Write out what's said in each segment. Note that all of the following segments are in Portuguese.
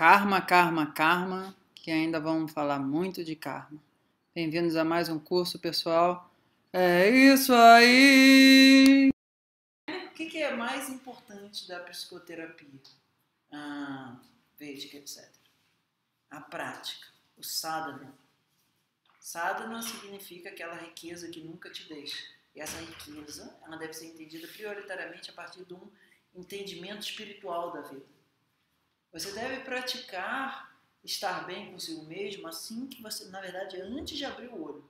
karma, karma, karma, que ainda vamos falar muito de karma. Bem-vindos a mais um curso, pessoal. É isso aí! O que é mais importante da psicoterapia? Védica, etc. A prática, o sadhana. Sadhana significa aquela riqueza que nunca te deixa. E essa riqueza, ela deve ser entendida prioritariamente a partir de um entendimento espiritual da vida. Você deve praticar estar bem consigo mesmo assim que você, na verdade, antes de abrir o olho.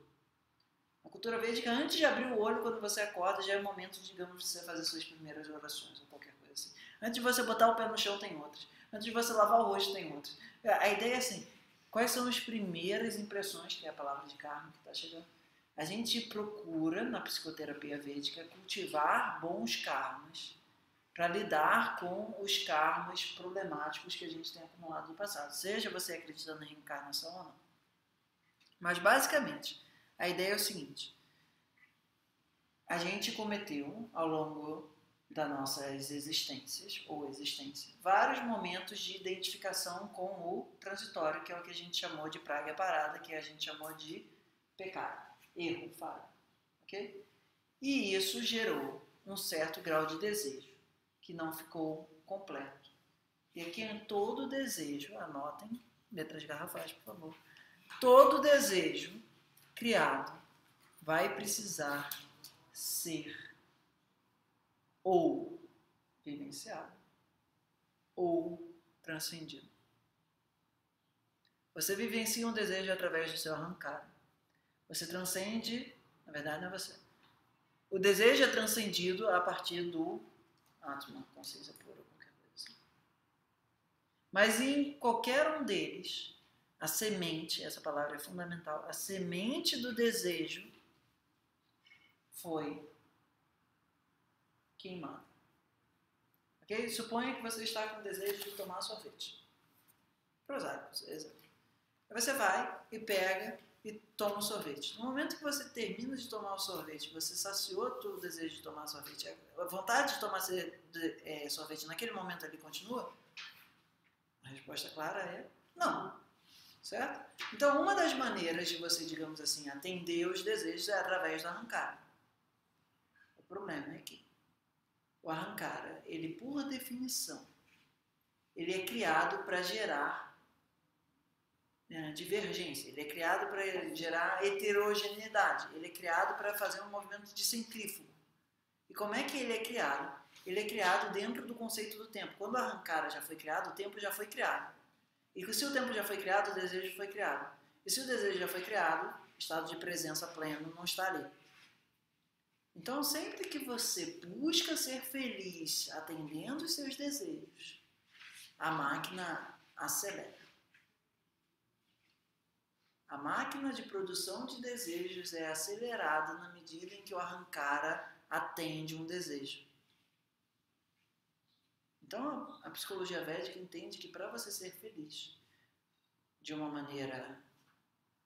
Na cultura védica, antes de abrir o olho, quando você acorda, já é momento, digamos, de você fazer suas primeiras orações ou qualquer coisa assim. Antes de você botar o pé no chão, tem outras. Antes de você lavar o rosto, tem outras. A ideia é assim, quais são as primeiras impressões, que é a palavra de karma que está chegando? A gente procura, na psicoterapia védica, cultivar bons karmas, para lidar com os karmas problemáticos que a gente tem acumulado no passado, seja você acreditando em reencarnação ou não. Mas, basicamente, a ideia é o seguinte, a gente cometeu, ao longo das nossas existências, ou existência, vários momentos de identificação com o transitório, que é o que a gente chamou de praga parada, que a gente chamou de pecado, erro, falha, ok? E isso gerou um certo grau de desejo, que não ficou completo. E aqui em todo desejo, anotem, letras garrafais, por favor, todo desejo criado vai precisar ser ou vivenciado ou transcendido. Você vivencia um desejo através do seu ahamkara. Você transcende, na verdade não é você. O desejo é transcendido a partir do Atman, consciência pura, qualquer coisa assim. Mas em qualquer um deles, a semente, essa palavra é fundamental, a semente do desejo foi queimada. Ok? Suponha que você está com o desejo de tomar sorvete. Prosaico, exemplo. Aí você vai e pega e toma o sorvete. No momento que você termina de tomar o sorvete, você saciou todo o desejo de tomar sorvete, a vontade de tomar sorvete naquele momento ali continua? A resposta clara é não, certo? Então, uma das maneiras de você, digamos assim, atender os desejos é através do ahamkara. O problema é que o ahamkara, ele por definição, ele é criado para gerar divergência, ele é criado para gerar heterogeneidade, ele é criado para fazer um movimento de centrífugo. E como é que ele é criado? Ele é criado dentro do conceito do tempo. Quando o ahamkara já foi criado, o tempo já foi criado. E se o tempo já foi criado, o desejo foi criado. E se o desejo já foi criado, o estado de presença pleno não está ali. Então, sempre que você busca ser feliz atendendo os seus desejos, a máquina acelera. A máquina de produção de desejos é acelerada na medida em que o ahamkara atende um desejo. Então, a psicologia védica entende que para você ser feliz de uma maneira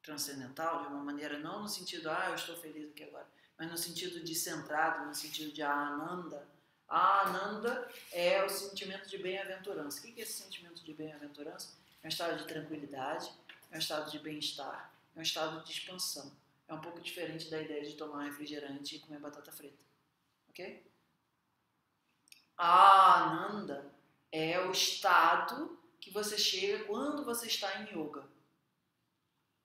transcendental, de uma maneira não no sentido, eu estou feliz aqui agora, mas no sentido de centrado, no sentido de ananda. A ananda é o sentimento de bem-aventurança. O que é esse sentimento de bem-aventurança? É um estado de tranquilidade, é um estado de bem-estar, é um estado de expansão. É um pouco diferente da ideia de tomar refrigerante e comer batata frita, ok? A ananda é o estado que você chega quando você está em yoga.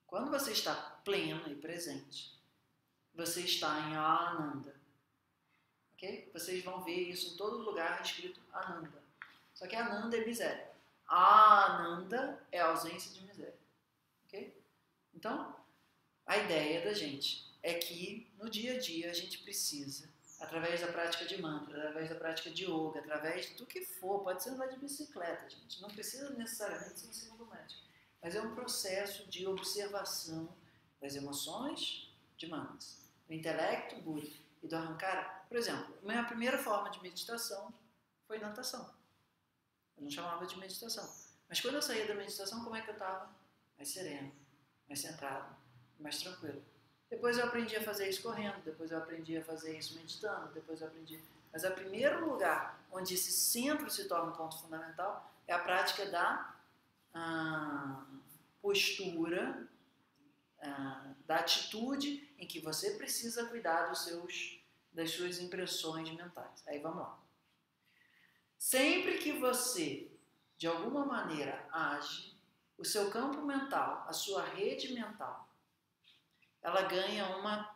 Quando você está pleno e presente, você está em ananda, ok? Vocês vão ver isso em todo lugar escrito ananda. Só que ananda é miséria. A ananda é a ausência de miséria. Okay? Então, a ideia da gente é que no dia a dia a gente precisa, através da prática de mantra, através da prática de yoga, através do que for, pode ser andar de bicicleta, gente, não precisa necessariamente ser em cima do médico, mas é um processo de observação das emoções de manas, do intelecto, budi e do ahamkara. Por exemplo, a minha primeira forma de meditação foi natação. Eu não chamava de meditação, mas quando eu saía da meditação, como é que eu estava? Mais sereno, mais centrado, mais tranquilo. Depois eu aprendi a fazer isso correndo, depois eu aprendi a fazer isso meditando, depois eu aprendi... Mas o primeiro lugar onde esse centro se torna um ponto fundamental é a prática da postura, da atitude em que você precisa cuidar das suas impressões mentais. Aí vamos lá. Sempre que você, de alguma maneira, age, o seu campo mental, a sua rede mental, ela ganha uma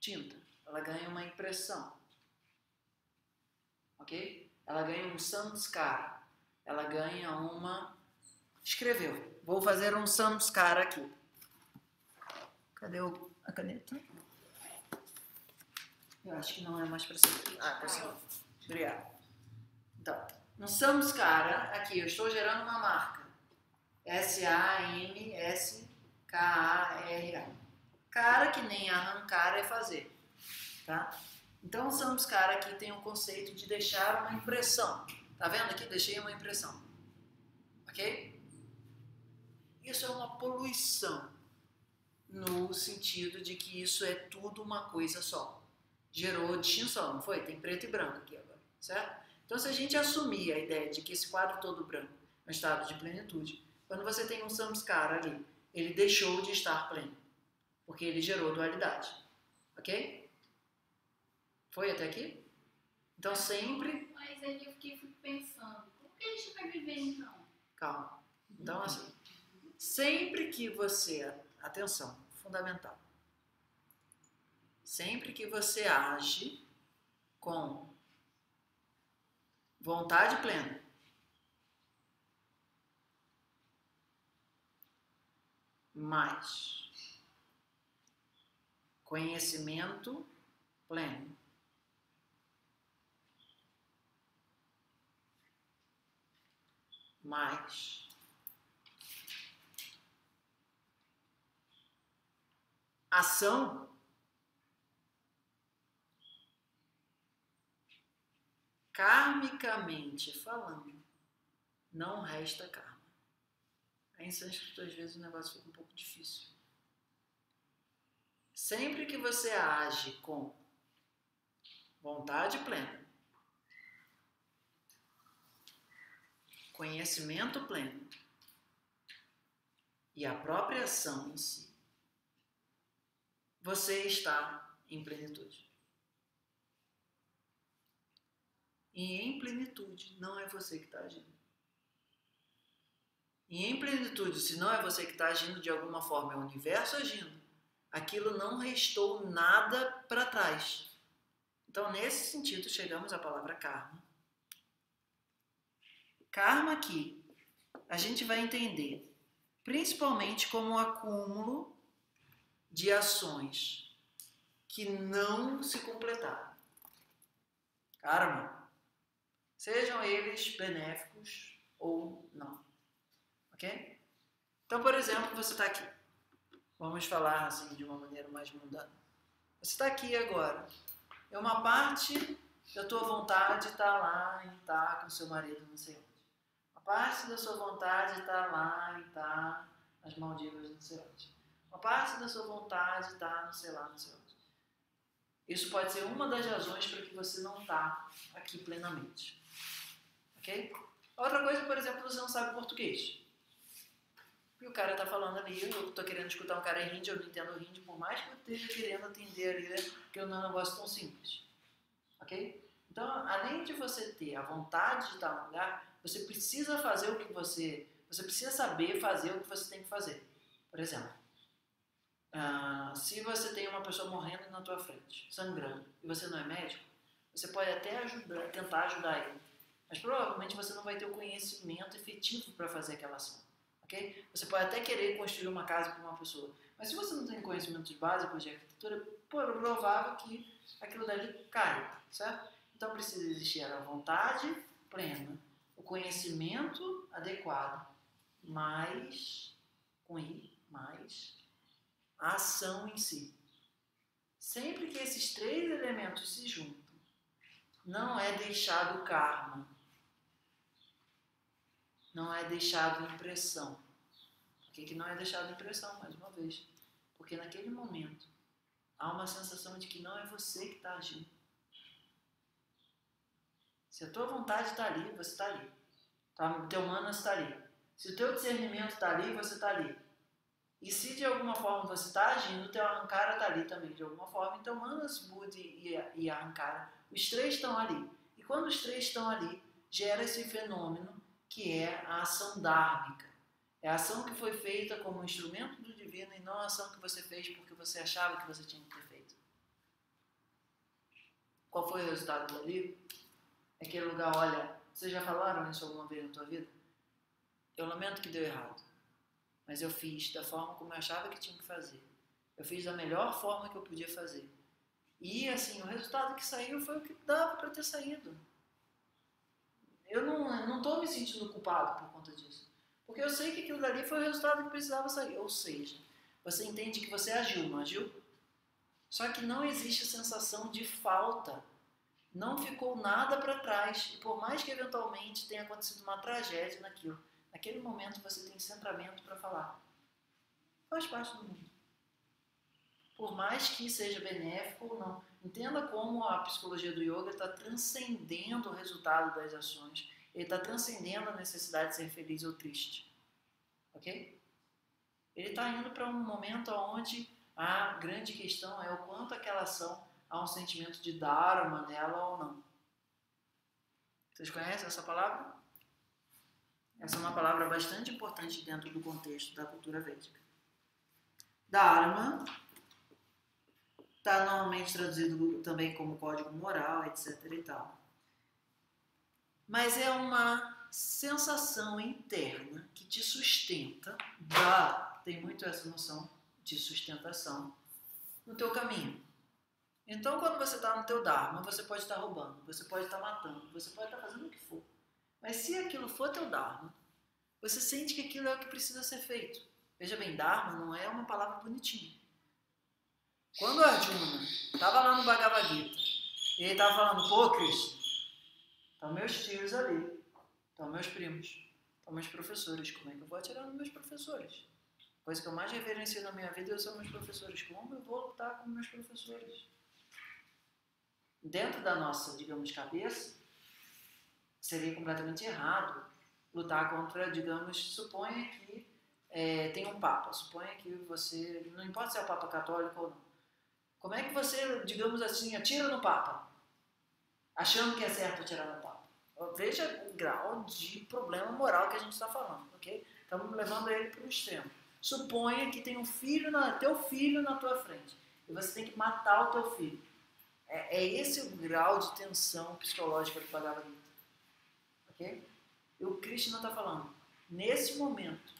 tinta, ela ganha uma impressão, ok? Ela ganha um samskara, ela ganha uma... Escreveu. Vou fazer um samskara aqui. Cadê a caneta? Eu acho que não é mais para ser... Ah, para ser... Obrigada. Então, no samskara, aqui, eu estou gerando uma marca. S-A-M-S-K-A-R-A. Cara, que nem arrancar é fazer, tá? Então, o samskara aqui tem um conceito de deixar uma impressão. Tá vendo aqui? Deixei uma impressão. Ok? Isso é uma poluição, no sentido de que isso é tudo uma coisa só. Gerou distinção, não foi? Tem preto e branco aqui agora, certo? Então, se a gente assumir a ideia de que esse quadro todo branco é um estado de plenitude, quando você tem um samskara ali, ele deixou de estar pleno, porque ele gerou dualidade. Ok? Foi até aqui? Então, sempre... Mas aí eu fico pensando, como que a gente vai viver, então? Calma. Então, assim, sempre que você... Atenção, fundamental. Sempre que você age com vontade plena, mais conhecimento pleno, mais ação karmicamente falando, não resta karma. Aí em sânscrito, às vezes, o negócio fica um pouco difícil. Sempre que você age com vontade plena, conhecimento pleno e a própria ação em si, você está em plenitude. E em plenitude não é você que está agindo. E em plenitude, se não é você que está agindo, de alguma forma é o universo agindo. Aquilo não restou nada para trás. Então, nesse sentido, chegamos à palavra karma. Karma aqui, a gente vai entender principalmente como um acúmulo de ações que não se completaram. Karma. Sejam eles benéficos ou não, ok? Então, por exemplo, você está aqui. Vamos falar assim de uma maneira mais mundana. Você está aqui agora. E uma parte da tua vontade está lá e está com seu marido, não sei onde. Uma parte da sua vontade está lá e está nas Maldivas, não sei onde. Uma parte da sua vontade está, não sei lá, não sei onde. Isso pode ser uma das razões para que você não está aqui plenamente. Okay? Outra coisa, por exemplo, você não sabe português. E o cara está falando ali, eu estou querendo escutar um cara em hindi, eu não entendo hindi, por mais que eu esteja querendo atender ali, né? Porque não é um negócio tão simples. Ok? Então, além de você ter a vontade de estar no lugar, você precisa fazer o que você precisa saber fazer o que você tem que fazer. Por exemplo, se você tem uma pessoa morrendo na tua frente, sangrando, e você não é médico, você pode até ajudar, tentar ajudar ele. Mas provavelmente você não vai ter o conhecimento efetivo para fazer aquela ação, ok? Você pode até querer construir uma casa para uma pessoa, mas se você não tem conhecimentos básicos de arquitetura, é provável que aquilo dali caia, certo? Então precisa existir a vontade plena, o conhecimento adequado, mais, com I, mais, a ação em si. Sempre que esses três elementos se juntam, não é deixado karma. Não é deixado impressão. Por que não é deixado impressão, mais uma vez? Porque naquele momento há uma sensação de que não é você que está agindo. Se a tua vontade está ali, você está ali. Teu manas está ali. Se o teu discernimento está ali, você está ali. E se de alguma forma você está agindo, o teu ahamkara está ali também, de alguma forma. Então, manas, budi e ahamkara, os três estão ali. E quando os três estão ali, gera esse fenômeno que é a ação dármica. É a ação que foi feita como instrumento do divino e não a ação que você fez porque você achava que você tinha que ter feito. Qual foi o resultado dali? Aquele lugar, olha, vocês já falaram isso alguma vez na tua vida? Eu lamento que deu errado, mas eu fiz da forma como eu achava que tinha que fazer. Eu fiz da melhor forma que eu podia fazer. E assim, o resultado que saiu foi o que dava para ter saído. Eu não estou me sentindo culpado por conta disso. Porque eu sei que aquilo dali foi o resultado que precisava sair. Ou seja, você entende que você agiu, não agiu? Só que não existe sensação de falta. Não ficou nada para trás. E por mais que eventualmente tenha acontecido uma tragédia naquilo, naquele momento você tem centramento para falar. Faz parte do mundo. Por mais que seja benéfico ou não. Entenda como a psicologia do yoga está transcendendo o resultado das ações. Ele está transcendendo a necessidade de ser feliz ou triste, ok? Ele está indo para um momento onde a grande questão é o quanto aquela ação há um sentimento de dharma nela ou não. Vocês conhecem essa palavra? Essa é uma palavra bastante importante dentro do contexto da cultura védica. Dharma está normalmente traduzido também como código moral, etc. e tal. Mas é uma sensação interna que te sustenta, tem muito essa noção de sustentação, no teu caminho. Então, quando você está no teu dharma, você pode estar roubando, você pode estar matando, você pode estar fazendo o que for. Mas se aquilo for teu dharma, você sente que aquilo é o que precisa ser feito. Veja bem, dharma não é uma palavra bonitinha. Quando Arjuna estava lá no Bhagavad Gita, e ele estava falando, pô, Krishna, estão meus tios ali, estão meus primos, estão meus professores. Como é que eu vou atirar nos meus professores? A coisa que eu mais reverencio na minha vida são meus professores. Como eu vou lutar com meus professores? Dentro da nossa, digamos, cabeça, seria completamente errado lutar contra, digamos, suponha que tem um Papa, suponha que você, não importa se é o Papa católico ou não, como é que você, digamos assim, atira no Papa? Achando que é certo atirar no Papa. Veja o grau de problema moral que a gente está falando, ok? Estamos levando ele para o extremo. Suponha que tem um filho, teu filho na tua frente, e você tem que matar o teu filho. É esse o grau de tensão psicológica do Bhagavad Gita, ok? E o Krishna está falando, nesse momento,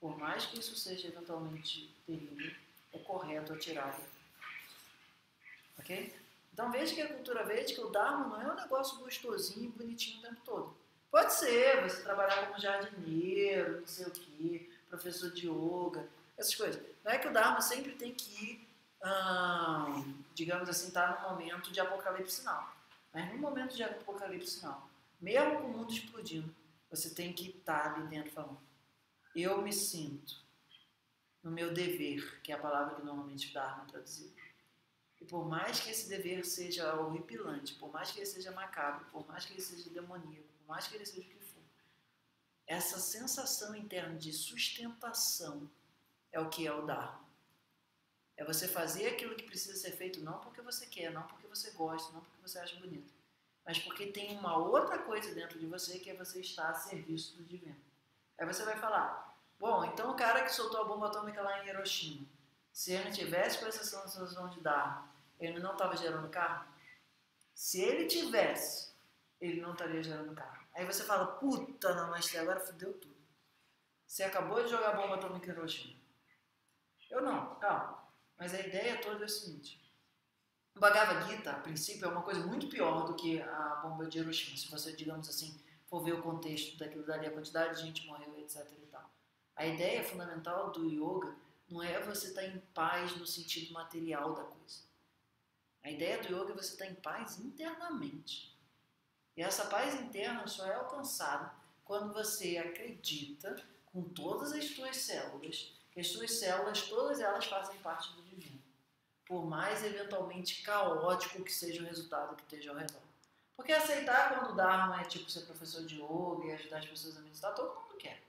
por mais que isso seja eventualmente terrível, é correto atirar ele, ok? Então veja que a cultura védica, o dharma não é um negócio gostosinho e bonitinho o tempo todo. Pode ser, você trabalhar como jardineiro, não sei o quê, professor de yoga, essas coisas. Não é que o dharma sempre tem que, digamos assim, estar num momento de apocalipse sinal. Mas num momento de apocalipse sinal, mesmo com o mundo explodindo, você tem que estar ali dentro falando. Eu me sinto no meu dever, que é a palavra que normalmente o dharma é traduzido. E por mais que esse dever seja horripilante, por mais que ele seja macabro, por mais que ele seja demoníaco, por mais que ele seja o que for, essa sensação interna de sustentação é o que é o dharma. É você fazer aquilo que precisa ser feito não porque você quer, não porque você gosta, não porque você acha bonito, mas porque tem uma outra coisa dentro de você que é você estar a serviço do divino. Aí você vai falar, bom, então o cara que soltou a bomba atômica lá em Hiroshima, se ele não tivesse com essa sensação de dharma, ele não estava gerando karma? Se ele tivesse, ele não estaria gerando karma. Aí você fala, puta, namastê, agora fudeu tudo. Você acabou de jogar bomba atômica em Hiroshima. Eu não, calma. Mas a ideia toda é o seguinte. O Bhagavad Gita, a princípio, é uma coisa muito pior do que a bomba de Hiroshima. Se você, digamos assim, for ver o contexto daquilo dali, a quantidade de gente morreu, etc. e tal. A ideia fundamental do yoga não é você estar em paz no sentido material da coisa. A ideia do yoga é você estar em paz internamente. E essa paz interna só é alcançada quando você acredita com todas as suas células, que as suas células, todas elas fazem parte do divino. Por mais eventualmente caótico que seja o resultado que esteja ao redor. Porque aceitar quando o dharma é tipo ser professor de yoga e ajudar as pessoas a meditar, todo mundo quer.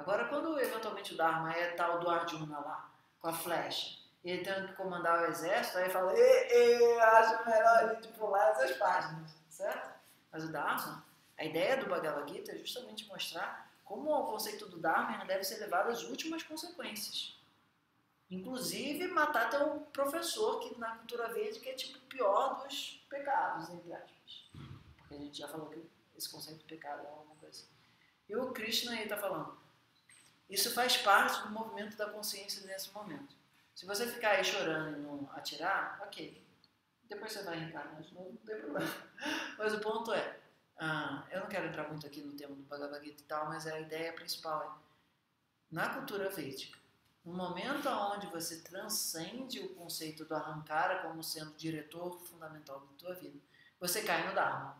Agora, quando eventualmente o dharma é tal do Arjuna lá, com a flecha, e ele tendo que comandar o exército, aí fala, eu acho melhor a gente pular essas páginas, certo? Mas o dharma, a ideia do Bhagavad Gita é justamente mostrar como o conceito do dharma deve ser levado às últimas consequências. Inclusive, matar até um professor, que na cultura védica é tipo o pior dos pecados, entre aspas. Porque a gente já falou que esse conceito de pecado é alguma coisa. E o Krishna aí está falando, isso faz parte do movimento da consciência nesse momento. Se você ficar aí chorando e não atirar, ok. Depois você vai reencarnar de novo, não tem problema. Mas o ponto é, eu não quero entrar muito aqui no tema do Bhagavad Gita e tal, mas a ideia principal é, na cultura védica, no momento onde você transcende o conceito do ahamkara como sendo diretor fundamental da tua vida, você cai no dharma.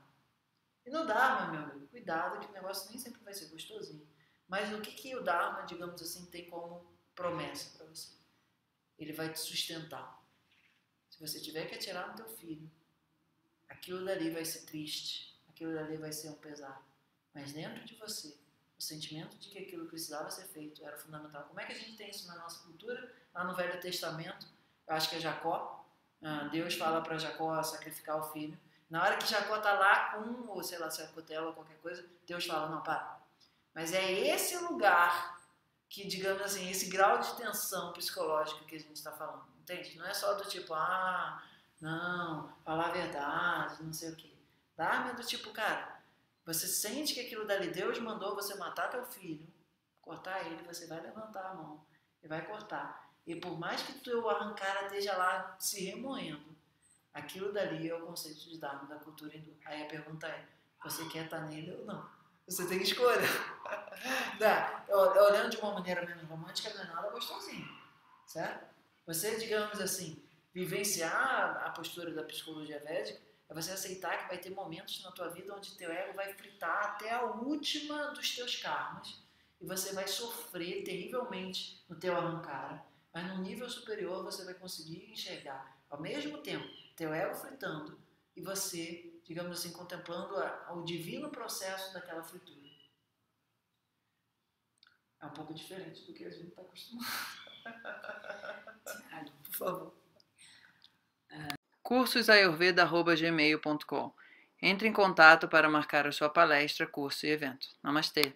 E no dharma, meu amigo, cuidado que o negócio nem sempre vai ser gostosinho. Mas o que o dharma, digamos assim, tem como promessa para você? Ele vai te sustentar. Se você tiver que atirar no teu filho, aquilo dali vai ser triste, aquilo dali vai ser um pesar. Mas dentro de você, o sentimento de que aquilo precisava ser feito era fundamental. Como é que a gente tem isso na nossa cultura? Lá no Velho Testamento, eu acho que é Jacó. Deus fala para Jacó sacrificar o filho. Na hora que Jacó está lá com, ou sei lá, se é cutela ou qualquer coisa, Deus fala, não, para. Mas é esse lugar que, digamos assim, esse grau de tensão psicológica que a gente está falando, entende? Não é só do tipo, não, falar a verdade, não sei o quê. Dharma é do tipo, cara, você sente que aquilo dali, Deus mandou você matar teu filho, cortar ele, você vai levantar a mão e vai cortar. E por mais que teu ahamkara esteja lá se remoendo, aquilo dali é o conceito de dharma da cultura hindu. Aí a pergunta é, você quer estar nele ou não? Você tem escolha. Olhando de uma maneira menos romântica, não é nada gostosinho, certo? Você, digamos assim, vivenciar a postura da psicologia védica, é você aceitar que vai ter momentos na tua vida onde teu ego vai fritar até a última dos teus karmas e você vai sofrer terrivelmente no teu ahamkara, mas num nível superior você vai conseguir enxergar ao mesmo tempo teu ego fritando e você, digamos assim, contemplando o divino processo daquela fritura. É um pouco diferente do que a gente está acostumado. Por favor. cursosayurveda@gmail.com. Entre em contato para marcar a sua palestra, curso e evento. Namastê!